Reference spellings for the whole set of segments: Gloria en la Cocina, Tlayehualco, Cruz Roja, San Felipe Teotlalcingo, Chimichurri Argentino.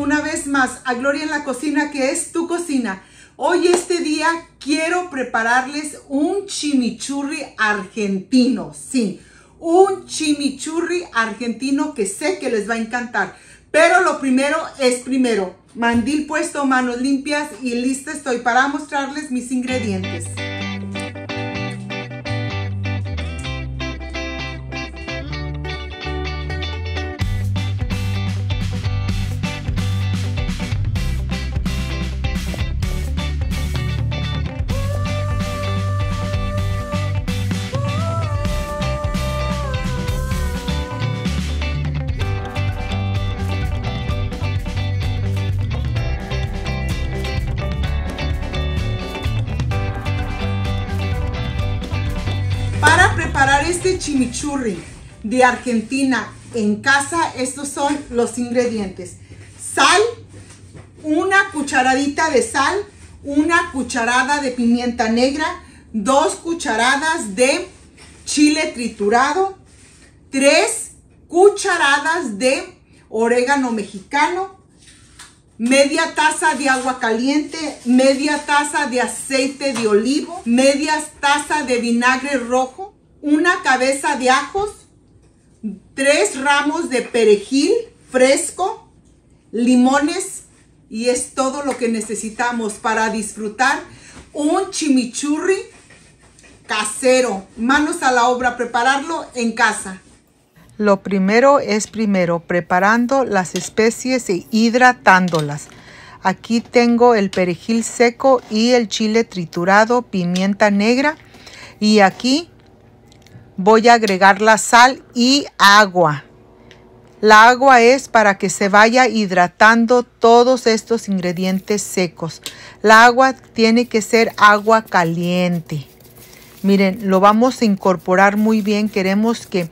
una vez más a Gloria en la Cocina, que es tu cocina. Hoy este día quiero prepararles un chimichurri argentino, sí, un chimichurri argentino que sé que les va a encantar. Pero lo primero es primero, mandil puesto, manos limpias y lista estoy para mostrarles mis ingredientes. Para preparar este chimichurri de Argentina en casa, estos son los ingredientes. Sal, una cucharadita de sal, una cucharada de pimienta negra, 2 cucharadas de chile triturado, 3 cucharadas de orégano mexicano, media taza de agua caliente, media taza de aceite de olivo, media taza de vinagre rojo, una cabeza de ajos, 3 ramos de perejil fresco, limones, y es todo lo que necesitamos para disfrutar un chimichurri casero. Manos a la obra, prepararlo en casa. Lo primero es primero, preparando las especies e hidratándolas. Aquí tengo el perejil seco y el chile triturado, pimienta negra. Y aquí voy a agregar la sal y agua. La agua es para que se vaya hidratando todos estos ingredientes secos. La agua tiene que ser agua caliente. Miren, lo vamos a incorporar muy bien. Queremos que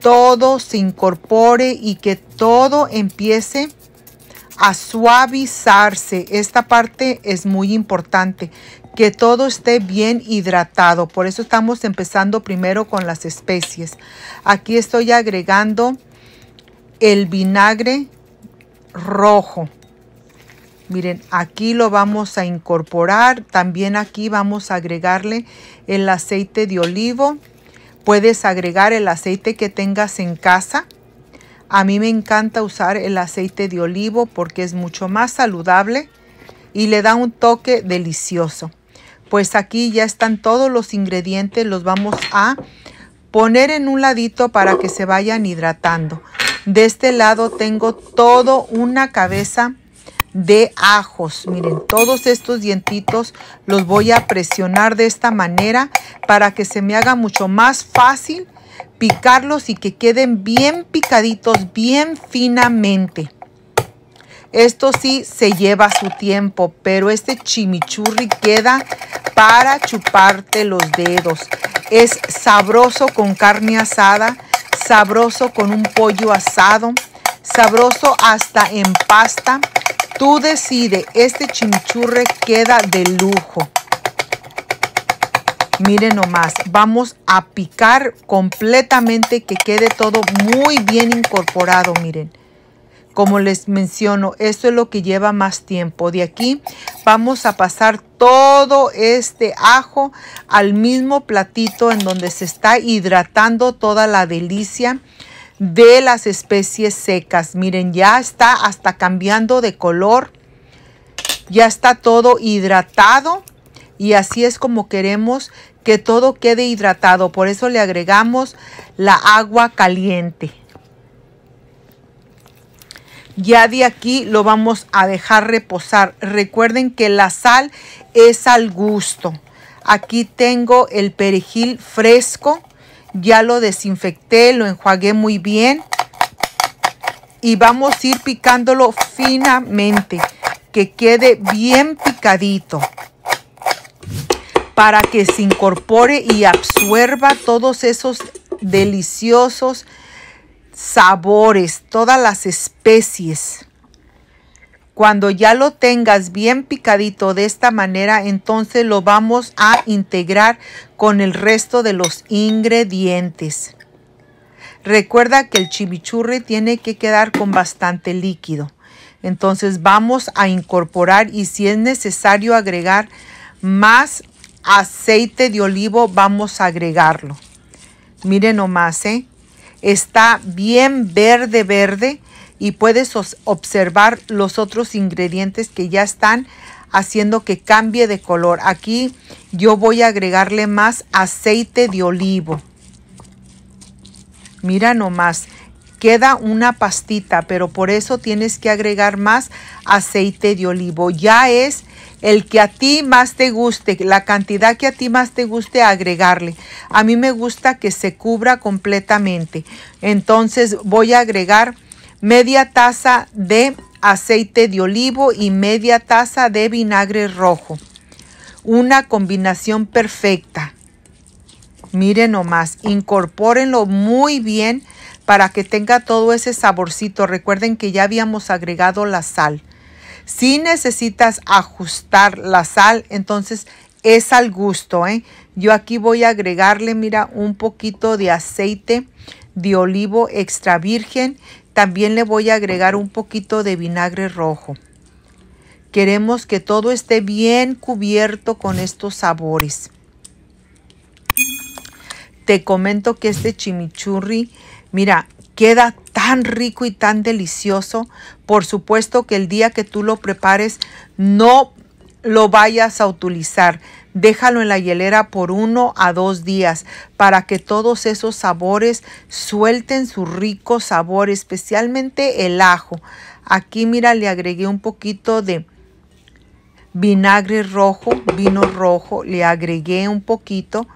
todo se incorpore y que todo empiece a suavizarse. Esta parte es muy importante, que todo esté bien hidratado. Por eso estamos empezando primero con las especies. Aquí estoy agregando el vinagre rojo. Miren, aquí lo vamos a incorporar. También aquí vamos a agregarle el aceite de olivo. Puedes agregar el aceite que tengas en casa. A mí me encanta usar el aceite de olivo porque es mucho más saludable y le da un toque delicioso. Pues aquí ya están todos los ingredientes. Los vamos a poner en un ladito para que se vayan hidratando. De este lado tengo toda una cabeza de ajos. Miren, todos estos dientitos los voy a presionar de esta manera para que se me haga mucho más fácil picarlos y que queden bien picaditos, bien finamente. Esto sí se lleva su tiempo, pero este chimichurri queda para chuparte los dedos. Es sabroso con carne asada, sabroso con un pollo asado, sabroso hasta en pasta. Tú decides, este chimichurri queda de lujo. Miren nomás, vamos a picar completamente que quede todo muy bien incorporado, miren. Como les menciono, esto es lo que lleva más tiempo. De aquí vamos a pasar todo este ajo al mismo platito en donde se está hidratando toda la delicia de las especies secas. Miren, ya está hasta cambiando de color, ya está todo hidratado y así es como queremos que todo quede hidratado. Por eso le agregamos la agua caliente. Ya de aquí lo vamos a dejar reposar. Recuerden que la sal es al gusto. Aquí tengo el perejil fresco. Ya lo desinfecté, lo enjuagué muy bien y vamos a ir picándolo finamente, que quede bien picadito para que se incorpore y absorba todos esos deliciosos sabores, todas las especies. Cuando ya lo tengas bien picadito de esta manera, entonces lo vamos a integrar con el resto de los ingredientes. Recuerda que el chimichurri tiene que quedar con bastante líquido. Entonces vamos a incorporar, y si es necesario agregar más aceite de olivo, vamos a agregarlo. Miren nomás, está bien verde, verde. Y puedes observar los otros ingredientes que ya están haciendo que cambie de color. Aquí yo voy a agregarle más aceite de olivo. Mira nomás, queda una pastita, pero por eso tienes que agregar más aceite de olivo. Ya es el que a ti más te guste, la cantidad que a ti más te guste agregarle. A mí me gusta que se cubra completamente. Entonces voy a agregar media taza de aceite de olivo y media taza de vinagre rojo. Una combinación perfecta. Miren nomás, incorpórenlo muy bien para que tenga todo ese saborcito. Recuerden que ya habíamos agregado la sal. Si necesitas ajustar la sal, entonces es al gusto, Yo aquí voy a agregarle, mira, un poquito de aceite de olivo extra virgen. También le voy a agregar un poquito de vinagre rojo. Queremos que todo esté bien cubierto con estos sabores. Te comento que este chimichurri, mira, queda tan rico y tan delicioso. Por supuesto que el día que tú lo prepares, no lo vayas a utilizar. Déjalo en la hielera por 1 a 2 días para que todos esos sabores suelten su rico sabor, especialmente el ajo. Aquí mira, le agregué un poquito de vinagre rojo, vino rojo, le agregué un poquito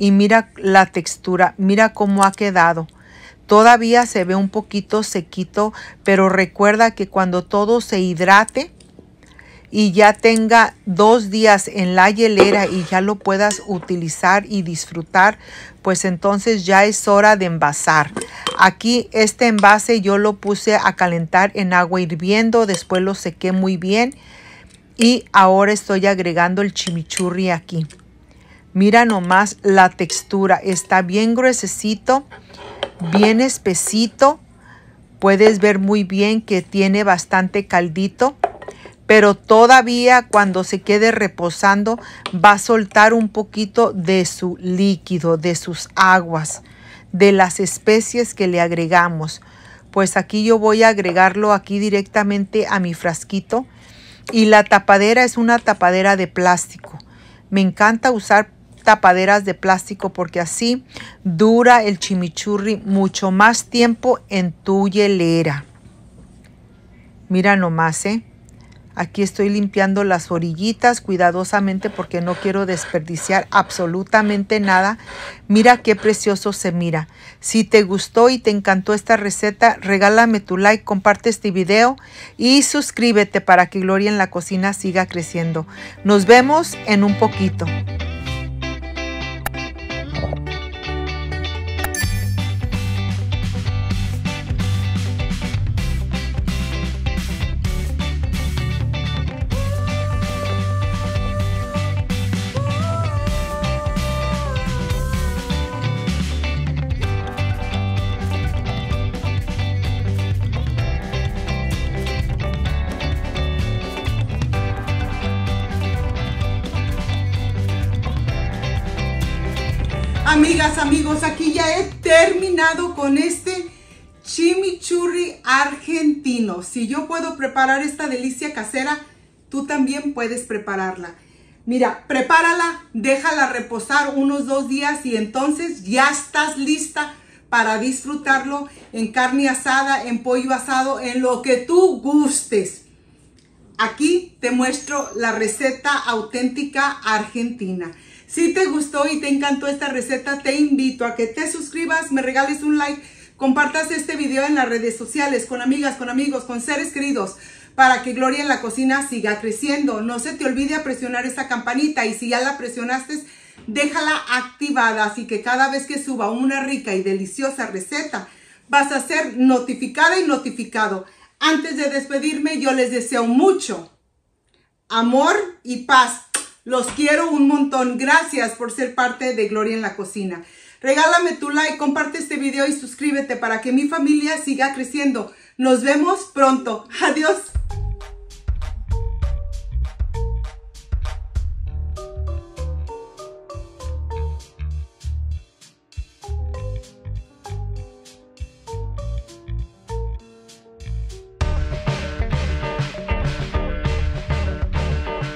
y mira la textura, mira cómo ha quedado. Todavía se ve un poquito sequito, pero recuerda que cuando todo se hidrate y ya tenga 2 días en la hielera y ya lo puedas utilizar y disfrutar, pues entonces ya es hora de envasar. Aquí este envase yo lo puse a calentar en agua hirviendo, después lo sequé muy bien y ahora estoy agregando el chimichurri aquí. Mira nomás la textura, está bien gruesecito, bien espesito. Puedes ver muy bien que tiene bastante caldito. Pero todavía cuando se quede reposando va a soltar un poquito de su líquido, de sus aguas, de las especies que le agregamos. Pues aquí yo voy a agregarlo aquí directamente a mi frasquito. Y la tapadera es una tapadera de plástico. Me encanta usar tapaderas de plástico porque así dura el chimichurri mucho más tiempo en tu hielera. Mira nomás, Aquí estoy limpiando las orillitas cuidadosamente porque no quiero desperdiciar absolutamente nada. Mira qué precioso se mira. Si te gustó y te encantó esta receta, regálame tu like, comparte este video y suscríbete para que Gloria en la Cocina siga creciendo. Nos vemos en un poquito. Amigas, amigos, aquí ya he terminado con este chimichurri argentino. Si yo puedo preparar esta delicia casera, tú también puedes prepararla. Mira, prepárala, déjala reposar unos 2 días y entonces ya estás lista para disfrutarlo en carne asada, en pollo asado, en lo que tú gustes. Aquí te muestro la receta auténtica argentina. Si te gustó y te encantó esta receta, te invito a que te suscribas, me regales un like, compartas este video en las redes sociales, con amigas, con amigos, con seres queridos, para que Gloria en la Cocina siga creciendo. No se te olvide presionar esa campanita y si ya la presionaste, déjala activada, así que cada vez que suba una rica y deliciosa receta, vas a ser notificada y notificado. Antes de despedirme, yo les deseo mucho amor y paz. Los quiero un montón. Gracias por ser parte de Gloria en la Cocina. Regálame tu like, comparte este video y suscríbete para que mi familia siga creciendo. Nos vemos pronto. Adiós.